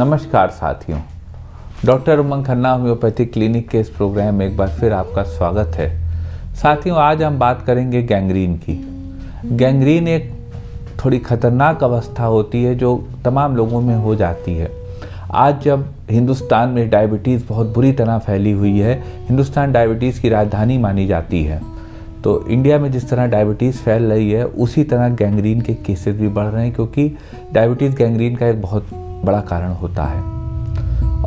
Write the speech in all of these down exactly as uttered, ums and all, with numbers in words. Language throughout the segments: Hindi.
नमस्कार साथियों, doctor Umang Khanna homeopathy clinic के इस प्रोग्राम में एक बार फिर आपका स्वागत है। साथियों, आज हम बात करेंगे गैंग्रीन की। गैंग्रीन एक थोड़ी खतरनाक अवस्था होती है जो तमाम लोगों में हो जाती है। आज जब हिंदुस्तान में डायबिटीज़ बहुत बुरी तरह फैली हुई है, हिंदुस्तान डायबिटीज़ की राजधानी मानी जाती है, तो इंडिया में जिस तरह डायबिटीज़ फैल रही है उसी तरह गैंग्रीन के केसेस भी बढ़ रहे हैं, क्योंकि डायबिटीज़ गैंग्रीन का एक बहुत बड़ा कारण होता है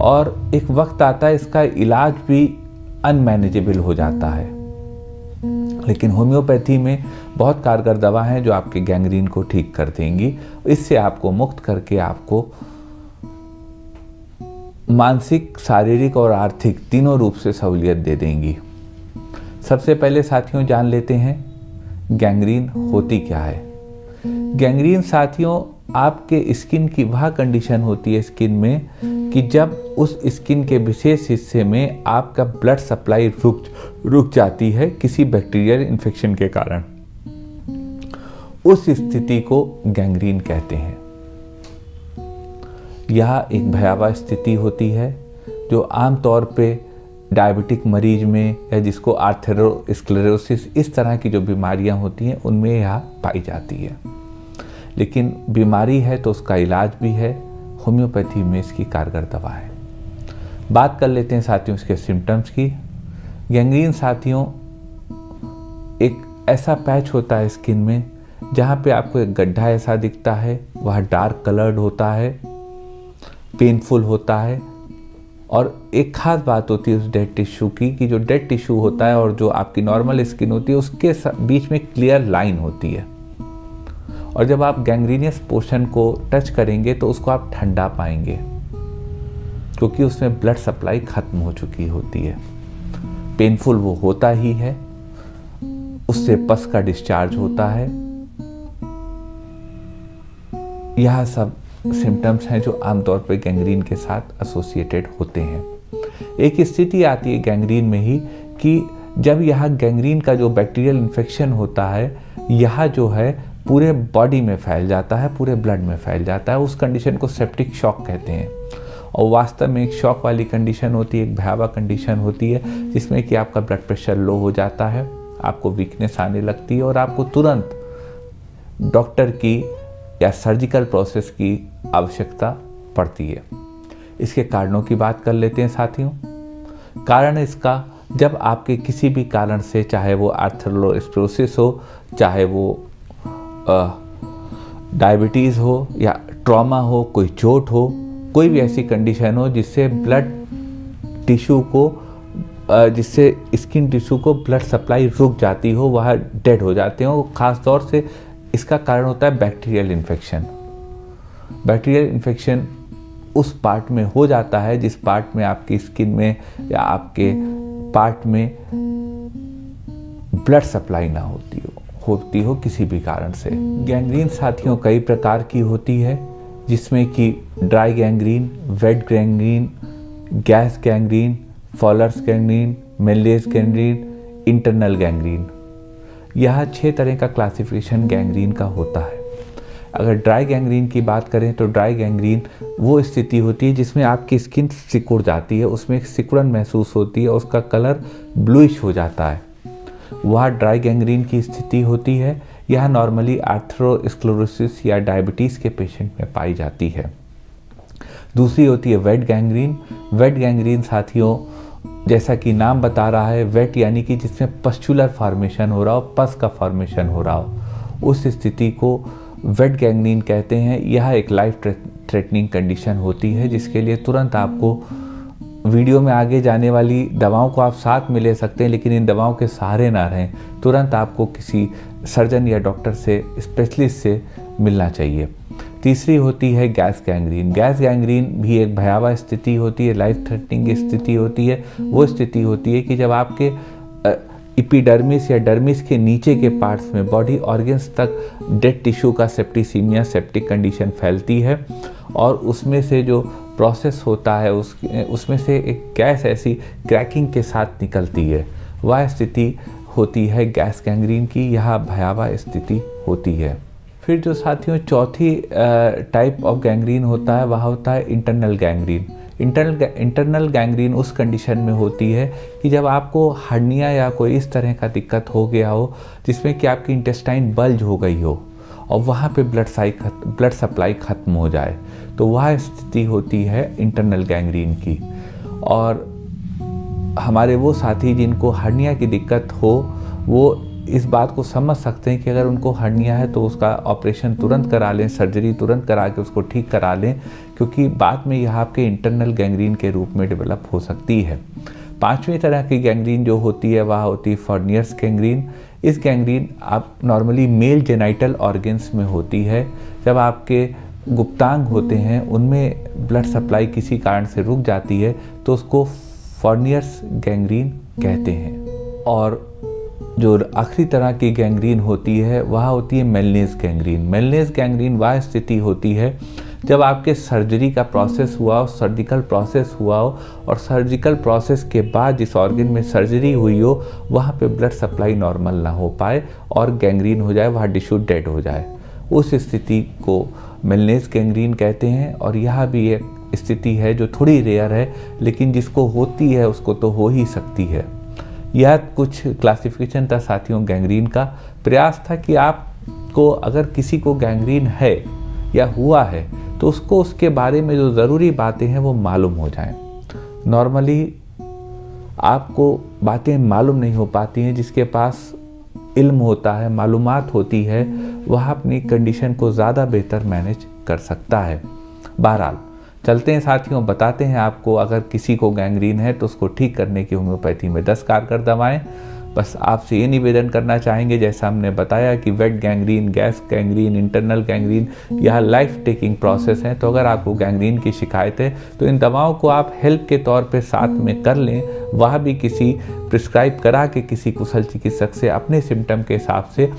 और एक वक्त आता है इसका इलाज भी अनमैनेजेबल हो जाता है। लेकिन होम्योपैथी में बहुत कारगर दवा है जो आपके गैंग्रीन को ठीक कर देंगी। इससे आपको मुक्त करके आपको मानसिक, शारीरिक और आर्थिक तीनों रूप से सहूलियत दे देंगी। सबसे पहले साथियों जान लेते हैं गैंग्रीन होती क्या है। गैंग्रीन साथियों आपके स्किन की वह कंडीशन होती है स्किन में कि जब उस स्किन के विशेष हिस्से में आपका ब्लड सप्लाई रुक रुक जाती है किसी बैक्टीरियल इन्फेक्शन के कारण, उस स्थिति को गैंग्रीन कहते हैं। यह एक भयावह स्थिति होती है जो आमतौर पे डायबिटिक मरीज में या जिसको आर्थरोस्क्लेरोसिस इस तरह की जो बीमारियां होती हैं उनमें यह पाई जाती है। लेकिन बीमारी है तो उसका इलाज भी है, होम्योपैथी में इसकी कारगर दवा है। बात कर लेते हैं साथियों इसके सिम्टम्स की। गैंग्रीन साथियों एक ऐसा पैच होता है स्किन में जहाँ पे आपको एक गड्ढा ऐसा दिखता है, वह डार्क कलर्ड होता है, पेनफुल होता है और एक ख़ास बात होती है उस डेड टिश्यू की कि जो डेड टिश्यू होता है और जो आपकी नॉर्मल स्किन होती है उसके बीच में क्लियर लाइन होती है। और जब आप गैंग्रीनियस पोर्शन को टच करेंगे तो उसको आप ठंडा पाएंगे क्योंकि उसमें ब्लड सप्लाई खत्म हो चुकी होती है। पेनफुल वो होता ही है, उससे पस का डिस्चार्ज होता है। यह सब सिम्टम्स हैं जो आमतौर पर गैंग्रीन के साथ एसोसिएटेड होते हैं। एक स्थिति आती है गैंग्रीन में ही कि जब यह गैंग्रीन का जो बैक्टीरियल इन्फेक्शन होता है यह जो है पूरे बॉडी में फैल जाता है, पूरे ब्लड में फैल जाता है। उस कंडीशन को सेप्टिक शॉक कहते हैं और वास्तव में एक शॉक वाली कंडीशन होती है, एक भयावह कंडीशन होती है जिसमें कि आपका ब्लड प्रेशर लो हो जाता है, आपको वीकनेस आने लगती है और आपको तुरंत डॉक्टर की या सर्जिकल प्रोसेस की आवश्यकता पड़ती है। इसके कारणों की बात कर लेते हैं साथियों। कारण इसका जब आपके किसी भी कारण से, चाहे वो आर्थरोस्क्लेरोसिस हो, चाहे वो डायबिटीज़ हो या ट्रॉमा हो, कोई चोट हो, कोई भी ऐसी कंडीशन हो जिससे ब्लड टिश्यू को uh, जिससे स्किन टिश्यू को ब्लड सप्लाई रुक जाती हो, वह डेड हो जाते हो। ख़ास तौर से इसका कारण होता है बैक्टीरियल इन्फेक्शन। बैक्टीरियल इन्फेक्शन उस पार्ट में हो जाता है जिस पार्ट में आपकी स्किन में या आपके पार्ट में ब्लड सप्लाई ना होती हो होती हो किसी भी कारण से। गैंग्रीन साथियों कई प्रकार की होती है जिसमें कि dry gangrene, wet gangrene, gas gangrene, Fowler's gangrene, Meleney's gangrene, internal gangrene, यह छह तरह का क्लासिफिकेशन गैंग्रीन का होता है। अगर ड्राई गैंग्रीन की बात करें तो ड्राई गैंग्रीन वो स्थिति होती है जिसमें आपकी स्किन सिकुड़ जाती है, उसमें एक सिकुड़न महसूस होती है और उसका कलर ब्लूइश हो जाता है, वह ड्राई गैंग्रीन की स्थिति होती है। यह नॉर्मली आर्थरोस्क्लेरोसिस या डायबिटीज़ के पेशेंट में पाई जाती है। दूसरी होती है वेट गैंग्रीन। वेट गैंग्रीन साथियों जैसा कि नाम बता रहा है, वेट यानी कि जिसमें पस्चुलर फॉर्मेशन हो रहा हो, पस का फॉर्मेशन हो रहा हो, उस स्थिति को वेट गैंग्रीन कहते हैं। यह एक लाइफ थ्रेटनिंग कंडीशन होती है जिसके लिए तुरंत आपको वीडियो में आगे जाने वाली दवाओं को आप साथ में ले सकते हैं, लेकिन इन दवाओं के सहारे ना रहें, तुरंत आपको किसी सर्जन या डॉक्टर से, स्पेशलिस्ट से मिलना चाहिए। तीसरी होती है गैस गैंग्रीन। गैस गैंग्रीन भी एक भयावह स्थिति होती है, लाइफ थ्रेटनिंग स्थिति होती है। वो स्थिति होती है कि जब आपके एपिडर्मिस या डर्मिस के नीचे के पार्ट्स में, बॉडी ऑर्गन्स तक डेड टिश्यू का सेप्टिसीमिया, सेप्टिक कंडीशन फैलती है और उसमें से जो प्रोसेस होता है उस उसमें से एक गैस ऐसी क्रैकिंग के साथ निकलती है, वह स्थिति होती है गैस गैंग्रीन की। यह भयावह स्थिति होती है। फिर जो साथियों चौथी टाइप ऑफ गैंग्रीन होता है वह होता है internal gangrene. Internal internal gangrene उस कंडीशन में होती है कि जब आपको हर्निया या कोई इस तरह का दिक्कत हो गया हो जिसमें कि आपकी इंटेस्टाइन बल्ज हो गई हो और वहाँ पे ब्लड साइक ब्लड सप्लाई ख़त्म हो जाए, तो वह स्थिति होती है इंटरनल गैंग्रीन की। और हमारे वो साथी जिनको हर्निया की दिक्कत हो वो इस बात को समझ सकते हैं कि अगर उनको हर्निया है तो उसका ऑपरेशन तुरंत करा लें, सर्जरी तुरंत करा के उसको ठीक करा लें, क्योंकि बाद में यह आपके इंटरनल गैंग्रीन के रूप में डेवलप हो सकती है। पांचवी तरह की गैंग्रीन जो होती है वह होती है फर्नियर्स गैंग्रीन। इस गैंग्रीन आप नॉर्मली मेल जेनाइटल ऑर्गन्स में होती है। जब आपके गुप्तांग होते हैं उनमें ब्लड सप्लाई किसी कारण से रुक जाती है तो उसको फर्नियर्स गैंग्रीन कहते हैं। और जो आखिरी तरह की गैंग्रीन होती है वह होती है मेलनेस गैंग्रीन। मेलनेस गैंग्रीन वह स्थिति होती है जब आपके सर्जरी का प्रोसेस हुआ हो, सर्जिकल प्रोसेस हुआ हो और सर्जिकल प्रोसेस के बाद जिस ऑर्गन में सर्जरी हुई हो वहाँ पे ब्लड सप्लाई नॉर्मल ना हो पाए और गैंग्रीन हो जाए, वहाँ टिश्यू डेड हो जाए, उस स्थिति को मेलनेस गैंग्रीन कहते हैं। और यह भी एक स्थिति है जो थोड़ी रेयर है, लेकिन जिसको होती है उसको तो हो ही सकती है। यह कुछ क्लासिफिकेशन था साथियों गैंग्रीन का। प्रयास था कि आपको अगर किसी को गैंग्रीन है या हुआ है तो उसको उसके बारे में जो ज़रूरी बातें हैं वो मालूम हो जाएं। नॉर्मली आपको बातें मालूम नहीं हो पाती हैं, जिसके पास इल्म होता है, मालूमात होती है, वह अपनी कंडीशन को ज़्यादा बेहतर मैनेज कर सकता है। बहरहाल चलते हैं साथियों, बताते हैं आपको अगर किसी को गैंग्रीन है तो उसको ठीक करने की होम्योपैथी में दस कारगर दवाएं। बस आपसे ये निवेदन करना चाहेंगे, जैसा हमने बताया कि wet gangrene, gas gangrene, internal gangrene यह लाइफ टेकिंग प्रोसेस हैं, तो अगर आपको गैंग्रीन की शिकायत है तो इन दवाओं को आप हेल्प के तौर पे साथ में कर लें, वह भी किसी प्रिस्क्राइब करा के किसी कुशल चिकित्सक से अपने सिम्टम के हिसाब से।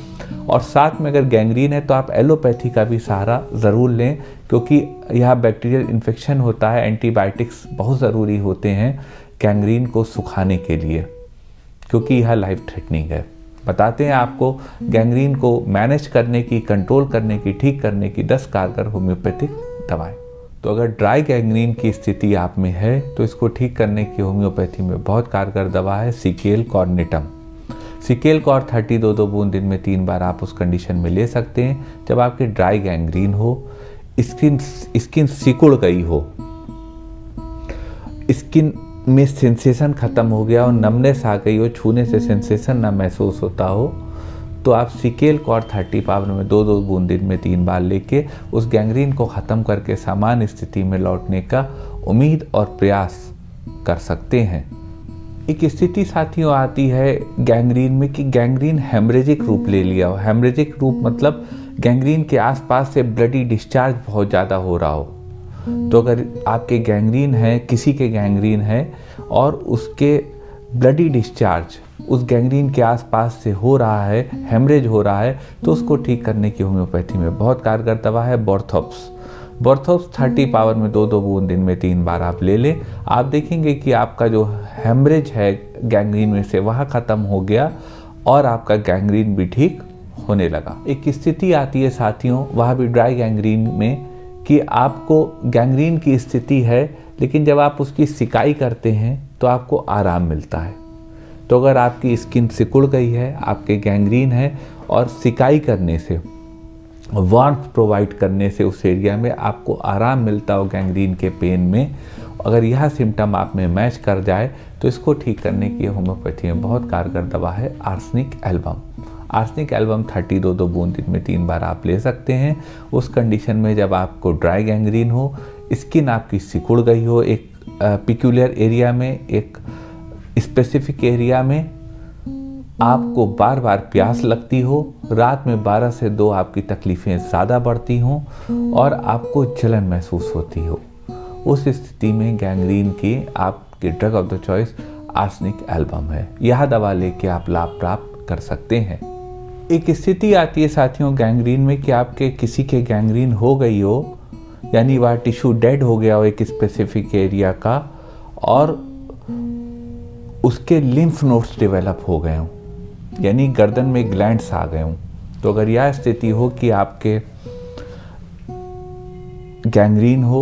और साथ में अगर गैंग्रीन है तो आप एलोपैथी का भी सहारा ज़रूर लें, क्योंकि यह बैक्टीरियल इन्फेक्शन होता है, एंटीबायोटिक्स बहुत ज़रूरी होते हैं गैंग्रीन को सुखाने के लिए, क्योंकि यह लाइफ थ्रेटनिंग है। बताते हैं आपको गैंग्रीन को मैनेज करने की, कंट्रोल करने की, ठीक करने की दस कारगर होम्योपैथिक दवाएं। तो अगर ड्राई गैंग्रीन की स्थिति आप में है तो इसको ठीक करने की होम्योपैथी में बहुत कारगर दवा है secale cornutum. Secale cor thirty दो दो बूंद दिन में तीन बार आप उस कंडीशन में ले सकते हैं जब आपकी ड्राई गैंग्रीन हो, स्किन स्किन सिकुड़ गई हो, स्किन में सेंसेशन ख़त्म हो गया और नमनेस आ गई हो, छूने से सेंसेशन ना महसूस होता हो, तो आप सिकेल कॉर थर्टी पावर में दो दो बूंद दिन में तीन बार लेके उस गैंग्रीन को ख़त्म करके सामान्य स्थिति में लौटने का उम्मीद और प्रयास कर सकते हैं। एक स्थिति साथियों आती है गैंग्रीन में कि गैंग्रीन हेमरेजिक रूप ले लिया हो। हेमरेजिक रूप मतलब गैंग्रीन के आसपास से ब्लडी डिस्चार्ज बहुत ज़्यादा हो रहा हो, तो अगर आपके गैंग्रीन है, किसी के गैंग्रीन है और उसके ब्लडी डिस्चार्ज उस गैंग्रीन के आसपास से हो रहा है, हेमरेज हो रहा है, तो उसको ठीक करने की होम्योपैथी में बहुत कारगर दवा है बर्थॉप्स। बर्थॉप्स थर्टी पावर में दो दो बूंद दिन में तीन बार आप ले लें। आप देखेंगे कि आपका जो हेमरेज है गैंग्रीन में से वहाँ ख़त्म हो गया और आपका गैंग्रीन भी ठीक होने लगा। एक स्थिति आती है साथियों वहाँ भी ड्राई गैंग्रीन में कि आपको गैंग्रीन की स्थिति है, लेकिन जब आप उसकी सिकाई करते हैं तो आपको आराम मिलता है। तो अगर आपकी स्किन सिकुड़ गई है, आपके गैंग्रीन है और सिकाई करने से, वार्मथ प्रोवाइड करने से उस एरिया में आपको आराम मिलता हो गैंग्रीन के पेन में, अगर यह सिम्टम आप में मैच कर जाए तो इसको ठीक करने की होम्योपैथी में बहुत कारगर दवा है arsenic album. Arsenic album thirty दो दो बूंद दिन में तीन बार आप ले सकते हैं उस कंडीशन में जब आपको ड्राई गैंग्रीन हो, स्किन आपकी सिकुड़ गई हो एक पिक्यूलर एरिया में, एक स्पेसिफिक एरिया में, आपको बार बार प्यास लगती हो, रात में बारह से दो आपकी तकलीफ़ें ज़्यादा बढ़ती हों और आपको जलन महसूस होती हो, उस स्थिति में गैंग्रीन की आपकी drug of the choice arsenic album है। यह दवा लेके आप लाभ प्राप्त कर सकते हैं। एक स्थिति आती है साथियों गैंग्रीन में कि आपके किसी के गैंग्रीन हो गई हो, यानी वह टिश्यू डेड हो गया हो एक स्पेसिफिक एरिया का और उसके लिम्फ नोड्स डेवलप हो गए हों, यानी गर्दन में ग्लैंड्स आ गए हों, तो अगर यह स्थिति हो कि आपके गैंग्रीन हो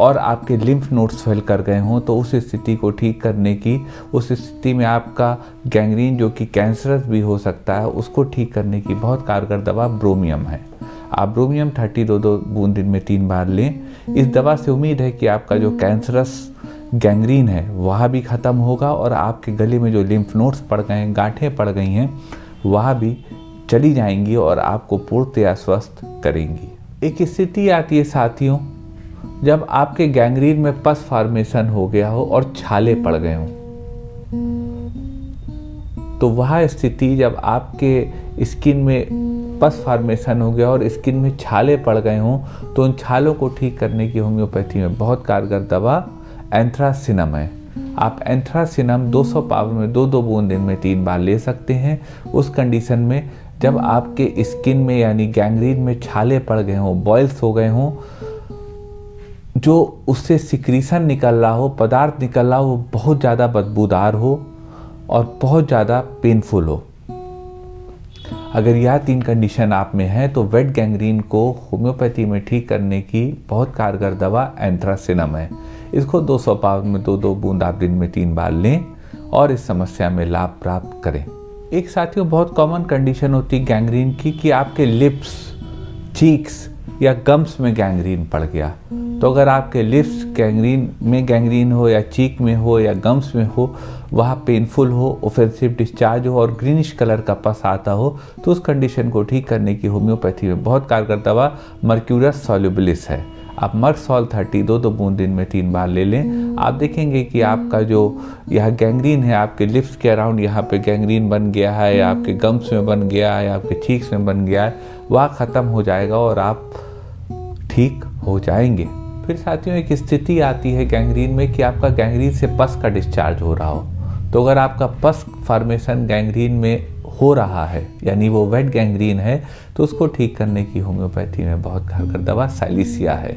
और आपके लिम्फ नोड्स फैल कर गए हों, तो उस स्थिति को ठीक करने की, उस स्थिति में आपका गैंग्रीन जो कि कैंसरस भी हो सकता है उसको ठीक करने की बहुत कारगर दवा ब्रोमियम है। आप ब्रोमियम थर्टी दो दो बूंद दिन में तीन बार लें। इस दवा से उम्मीद है कि आपका जो कैंसरस गैंग्रीन है वह भी ख़त्म होगा और आपके गले में जो लिम्फ नोड्स पड़ गए हैं, गांठें पड़ गई हैं, वह भी चली जाएंगी और आपको पूर्णतया स्वस्थ करेंगी। एक स्थिति आती है साथियों जब आपके गैंग्रीन में पस फॉर्मेशन हो गया हो और छाले पड़ गए हों, तो वह स्थिति जब आपके स्किन में पस फॉर्मेशन हो गया और स्किन में छाले पड़ गए हों, तो उन छालों को ठीक करने की होम्योपैथी में बहुत कारगर दवा एंथ्रासिनम है। आप एंथ्रासिनम दो सौ पावर में दो दो बूंद दिन में तीन बार ले सकते हैं उस कंडीशन में जब आपके स्किन में यानी गैंग्रीन में छाले पड़ गए हों, बॉयल्स हो गए हों, जो उससे सिक्रीशन निकल रहा हो, पदार्थ निकल रहा हो, वो बहुत ज़्यादा बदबूदार हो और बहुत ज़्यादा पेनफुल हो। अगर यह तीन कंडीशन आप में है तो वेट गैंग्रीन को होम्योपैथी में ठीक करने की बहुत कारगर दवा एंथ्रासिनम है। इसको दो सौ पावर में दो दो बूंद आप दिन में तीन बार लें और इस समस्या में लाभ प्राप्त करें। एक साथियों बहुत कॉमन कंडीशन होती है गैंग्रीन की कि आपके लिप्स, चीक्स या गम्स में गैंग्रीन पड़ गया। तो अगर आपके लिप्स गैंग्रीन में गैंग्रीन हो या चीक में हो या गम्स में हो, वह पेनफुल हो, ऑफेंसिव डिस्चार्ज हो और ग्रीनिश कलर का पस आता हो, तो उस कंडीशन को ठीक करने की होम्योपैथी में बहुत कारगर दवा मर्क्यूरस सॉल्युबिलिस है। आप मर्क्सॉल थर्टी दो दो बूंद दिन में तीन बार ले लें। आप देखेंगे कि आपका जो यह गैंग्रीन है, आपके लिप्स के अराउंड यहाँ पे गैंग्रीन बन गया है या आपके गम्स में बन गया है या आपके चीक्स में बन गया है, वह ख़त्म हो जाएगा और आप ठीक हो जाएंगे। फिर साथियों एक स्थिति आती है गैंग्रीन में कि आपका गैंग्रीन से पस का डिस्चार्ज हो रहा हो, तो अगर आपका पस फॉर्मेशन गैंग्रीन में हो रहा है यानी वो वेट गैंग्रीन है, तो उसको ठीक करने की होम्योपैथी में बहुत कारगर दवा सालिसिया है।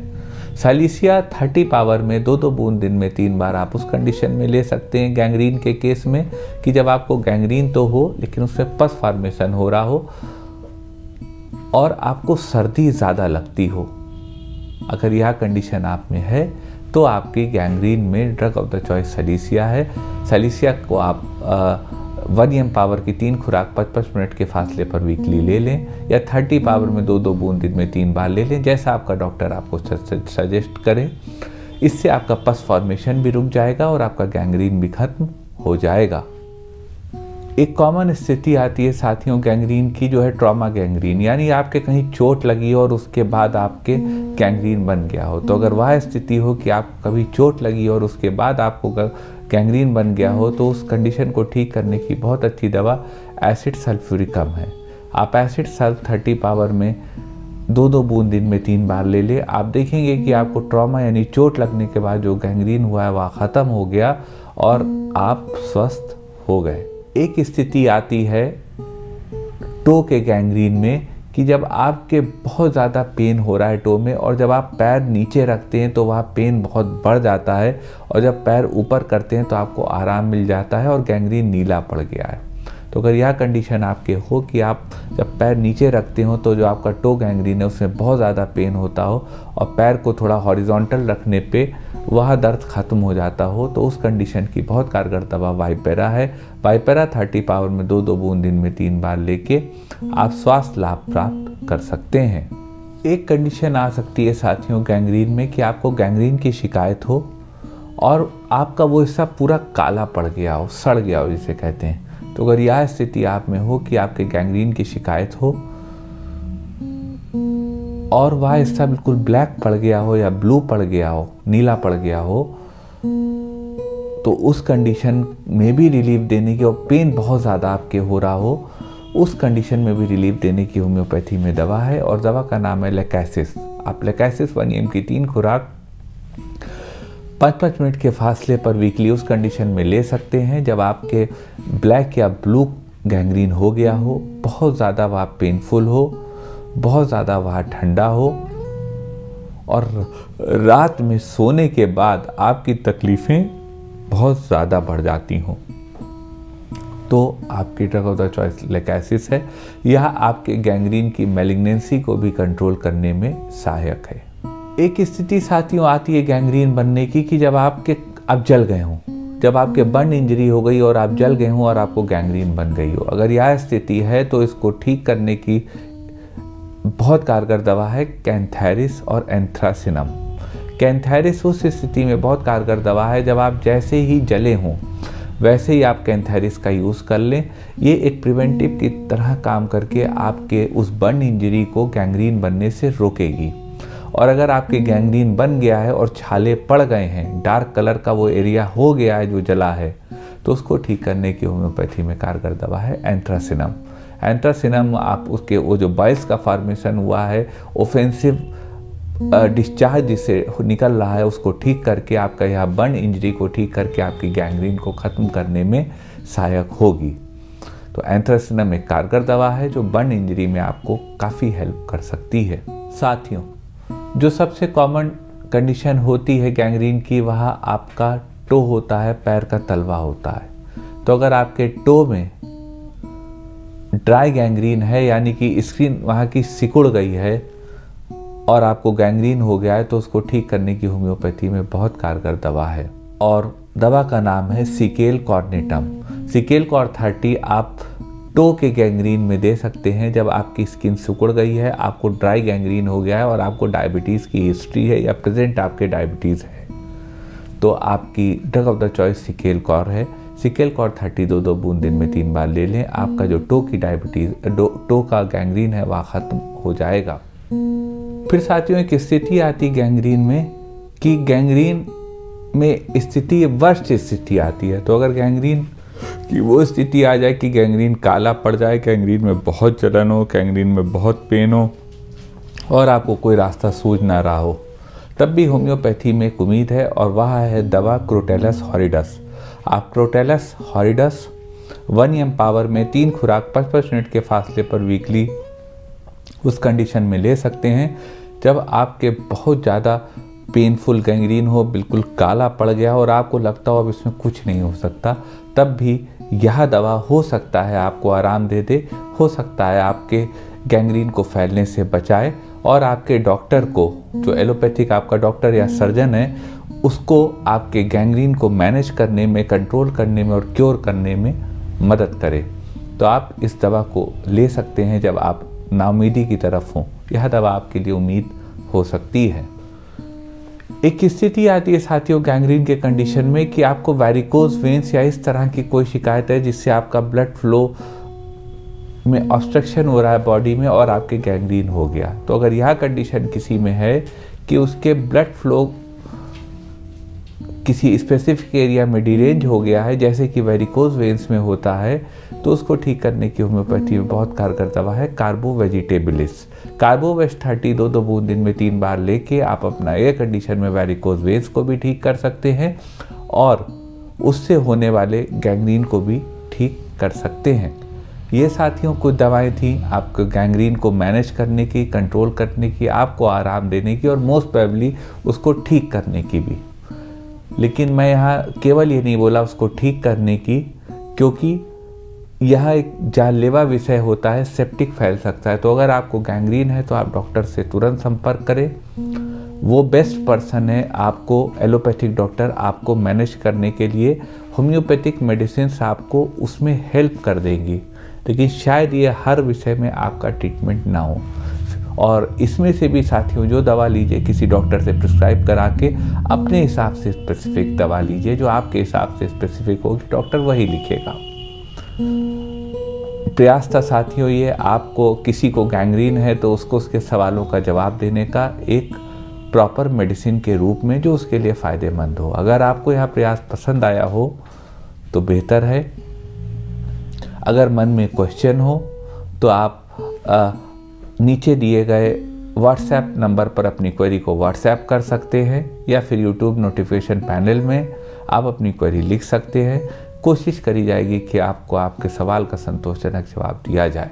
सालिसिया थर्टी पावर में दो दो बूंद दिन में तीन बार आप उस कंडीशन में ले सकते हैं गैंग्रीन के केस में कि जब आपको गैंग्रीन तो हो लेकिन उसमें पस फॉर्मेशन हो रहा हो और आपको सर्दी ज़्यादा लगती हो। अगर यह कंडीशन आप में है तो आपकी गैंग्रीन में ड्रग ऑफ द चॉइस सालिसिया है। सालिसिया को आप आ, वन एम पावर की तीन खुराक पचपन मिनट के फासले पर वीकली ले लें या तीस पावर में दो दो बूंद दिन में तीन बार ले लें, जैसा आपका डॉक्टर आपको सजेस्ट करें। इससे आपका पस फॉर्मेशन भी रुक जाएगा और आपका गैंग्रीन भी खत्म हो जाएगा। एक कॉमन स्थिति आती है साथियों गैंग्रीन की जो है ट्रॉमा गैंग्रीन, यानी आपके कहीं चोट लगी और उसके बाद आपके गैंग्रीन बन गया हो। तो अगर वह स्थिति हो कि आप कभी चोट लगी और उसके बाद आपको गैंग्रीन बन गया हो, तो उस कंडीशन को ठीक करने की बहुत अच्छी दवा एसिड सल्फ्यूरिकम है। आप एसिड सल्फ थर्टी पावर में दो दो बूंद दिन में तीन बार ले लें। आप देखेंगे कि आपको ट्रॉमा यानी चोट लगने के बाद जो गैंग्रीन हुआ है वह ख़त्म हो गया और आप स्वस्थ हो गए। एक स्थिति आती है टो के गैंग्रीन में कि जब आपके बहुत ज़्यादा पेन हो रहा है टो में और जब आप पैर नीचे रखते हैं तो वह पेन बहुत बढ़ जाता है और जब पैर ऊपर करते हैं तो आपको आराम मिल जाता है और गैंग्रीन नीला पड़ गया है। तो अगर यह कंडीशन आपके हो कि आप जब पैर नीचे रखते हो तो जो आपका टो गैंग्रीन है उसमें बहुत ज़्यादा पेन होता हो और पैर को थोड़ा हॉरिजॉन्टल रखने पे वह दर्द ख़त्म हो जाता हो, तो उस कंडीशन की बहुत कारगर दवा वाइपेरा है। वाइपेरा थर्टी पावर में दो दो बूंद दिन में तीन बार लेके आप स्वास्थ्य लाभ प्राप्त कर सकते हैं। एक कंडीशन आ सकती है साथियों गैंग्रीन में कि आपको गैंग्रीन की शिकायत हो और आपका वो हिस्सा पूरा काला पड़ गया हो, सड़ गया हो जिसे कहते हैं। तो अगर यह स्थिति आप में हो कि आपके गैंग्रीन की शिकायत हो और वह हिस्सा बिल्कुल ब्लैक पड़ गया हो या ब्लू पड़ गया हो, नीला पड़ गया हो, तो उस कंडीशन में भी रिलीफ देने की और पेन बहुत ज़्यादा आपके हो रहा हो उस कंडीशन में भी रिलीफ देने की होम्योपैथी में दवा है और दवा का नाम है लेकैसिस। आप लेकैसिस वन एम की तीन खुराक पाँच पाँच मिनट के फासले पर वीकली उस कंडीशन में ले सकते हैं जब आपके ब्लैक या ब्लू गैंग्रीन हो गया हो, बहुत ज़्यादा वह पेनफुल हो, बहुत ज़्यादा वह ठंडा हो और रात में सोने के बाद आपकी तकलीफ़ें बहुत ज़्यादा बढ़ जाती हों। तो आपकी drug of the choice Lachesis है। यह आपके गैंग्रीन की मैलिग्नेंसी को भी कंट्रोल करने में सहायक है। एक स्थिति साथियों आती है गैंग्रीन बनने की कि जब आपके आप जल गए हों, जब आपके बर्न इंजरी हो गई और आप जल गए हों और आपको गैंग्रीन बन गई हो। अगर यह स्थिति है तो इसको ठीक करने की बहुत कारगर दवा है कैंथारिस और एंथ्रासिनम। कैंथारिस उस स्थिति में बहुत कारगर दवा है जब आप जैसे ही जले हों वैसे ही आप कैंथारिस का यूज़ कर लें। ये एक प्रिवेंटिव की तरह काम करके आपके उस बर्न इंजरी को गैंग्रीन बनने से रोकेगी। और अगर आपके गैंग्रीन बन गया है और छाले पड़ गए हैं, डार्क कलर का वो एरिया हो गया है जो जला है, तो उसको ठीक करने की होम्योपैथी में कारगर दवा है एंथ्रासिनम। एंथ्रासिनम आप उसके वो जो बॉयल्स का फॉर्मेशन हुआ है, ऑफेंसिव डिस्चार्ज जिससे निकल रहा है, उसको ठीक करके आपका यह बर्न इंजरी को ठीक करके आपकी गैंग्रीन को ख़त्म करने में सहायक होगी। तो एंथ्रासिनम एक कारगर दवा है जो बर्न इंजरी में आपको काफ़ी हेल्प कर सकती है। साथियों जो सबसे कॉमन कंडीशन होती है गैंग्रीन की वह आपका टो होता है, पैर का तलवा होता है। तो अगर आपके टो में ड्राई गैंग्रीन है यानी कि स्किन वहाँ की सिकुड़ गई है और आपको गैंग्रीन हो गया है, तो उसको ठीक करने की होम्योपैथी में बहुत कारगर दवा है और दवा का नाम है सिकेल कॉर्नुटम। सिकेल कॉर्नुटम आप टो के गैंग्रीन में दे सकते हैं जब आपकी स्किन सिकुड़ गई है, आपको ड्राई गैंग्रीन हो गया है और आपको डायबिटीज़ की हिस्ट्री है या प्रेजेंट आपके डायबिटीज़ है, तो आपकी drug of the choice scale cor है। सिकेल कॉर थर्टी दो दो बूंद दिन में तीन बार ले लें, आपका जो टो की डायबिटीज़ टो का गैंग्रीन है वह ख़त्म हो जाएगा। फिर साथियों एक स्थिति आती गैंग्रीन में कि गैंग्रीन में स्थिति वर्स्ट स्थिति आती है। तो अगर गैंग्रीन कि वो स्थिति आ जाए कि गैंग्रीन काला पड़ जाए, गैंग्रीन में बहुत जलन हो, गैंग्रीन में बहुत पेन हो और आपको कोई रास्ता सूझ ना रहा हो, तब भी होम्योपैथी में एक उम्मीद है और वह है दवा क्रोटेलस हॉरिडस। आप crotalus horridus one M power में तीन खुराक पाँच पाँच मिनट के फासले पर वीकली उस कंडीशन में ले सकते हैं जब आपके बहुत ज़्यादा पेनफुल गैंग्रीन हो, बिल्कुल काला पड़ गया और आपको लगता हो अब इसमें कुछ नहीं हो सकता, तब भी यह दवा हो सकता है आपको आराम दे दे, हो सकता है आपके गैंग्रीन को फैलने से बचाए और आपके डॉक्टर को जो एलोपैथिक आपका डॉक्टर या सर्जन है उसको आपके गैंग्रीन को मैनेज करने में, कंट्रोल करने में और क्योर करने में मदद करे। तो आप इस दवा को ले सकते हैं जब आप नाउमीदी की तरफ हों, यह दवा आपके लिए उम्मीद हो सकती है। एक स्थिति आती है साथियों गैंग्रीन के कंडीशन में कि आपको वैरिकोज वेंस या इस तरह की कोई शिकायत है जिससे आपका ब्लड फ्लो में ऑब्स्ट्रक्शन हो रहा है बॉडी में और आपके गैंग्रीन हो गया। तो अगर यह कंडीशन किसी में है कि उसके ब्लड फ्लो किसी स्पेसिफिक एरिया में डिरेंज हो गया है जैसे कि वेरिकोज वेंस में होता है, तो उसको ठीक करने की होम्योपैथी में बहुत कारगर दवा है कार्बो वेजिटेबिलिस। कार्बो वेज थर्टी दो दो बूंद दिन में तीन बार लेके आप अपना एयर कंडीशन में वेरिकोज वेंस को भी ठीक कर सकते हैं और उससे होने वाले गैंग्रीन को भी ठीक कर सकते हैं। ये साथियों कुछ दवाएं थी आपको गैंग्रीन को मैनेज करने की, कंट्रोल करने की, आपको आराम देने की और मोस्ट प्रोबेबली उसको ठीक करने की भी। लेकिन मैं यहाँ केवल ये नहीं बोला उसको ठीक करने की, क्योंकि यह एक जानलेवा विषय होता है, सेप्टिक फैल सकता है। तो अगर आपको गैंग्रीन है तो आप डॉक्टर से तुरंत संपर्क करें, वो बेस्ट पर्सन है आपको एलोपैथिक डॉक्टर आपको मैनेज करने के लिए। होम्योपैथिक मेडिसिन आपको उसमें हेल्प कर देंगी लेकिन शायद ये हर विषय में आपका ट्रीटमेंट ना हो। और इसमें से भी साथियों जो दवा लीजिए किसी डॉक्टर से प्रिस्क्राइब करा के अपने हिसाब से स्पेसिफिक दवा लीजिए, जो आपके हिसाब से स्पेसिफिक होगी डॉक्टर वही लिखेगा। प्रयास था साथियों ये आपको किसी को गैंग्रीन है तो उसको उसके सवालों का जवाब देने का एक प्रॉपर मेडिसिन के रूप में जो उसके लिए फ़ायदेमंद हो। अगर आपको यह प्रयास पसंद आया हो तो बेहतर है। अगर मन में क्वेश्चन हो तो आप आ, नीचे दिए गए व्हाट्सएप नंबर पर अपनी क्वेरी को व्हाट्सएप कर सकते हैं या फिर यूट्यूब नोटिफिकेशन पैनल में आप अपनी क्वेरी लिख सकते हैं। कोशिश करी जाएगी कि आपको आपके सवाल का संतोषजनक जवाब दिया जाए।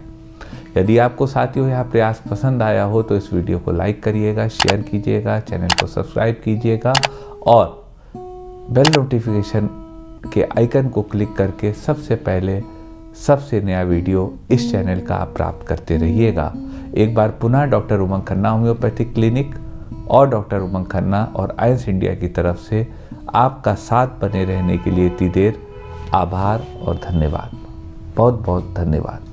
यदि आपको साथियों यह प्रयास पसंद आया हो तो इस वीडियो को लाइक करिएगा, शेयर कीजिएगा, चैनल को सब्सक्राइब कीजिएगा और बेल नोटिफिकेशन के आइकन को क्लिक करके सबसे पहले सबसे नया वीडियो इस चैनल का आप प्राप्त करते रहिएगा। एक बार पुनः doctor Umang Khanna homeopathy clinic और डॉक्टर उमंग खन्ना और आयंस इंडिया की तरफ से आपका साथ बने रहने के लिए इतनी देर आभार और धन्यवाद, बहुत बहुत धन्यवाद।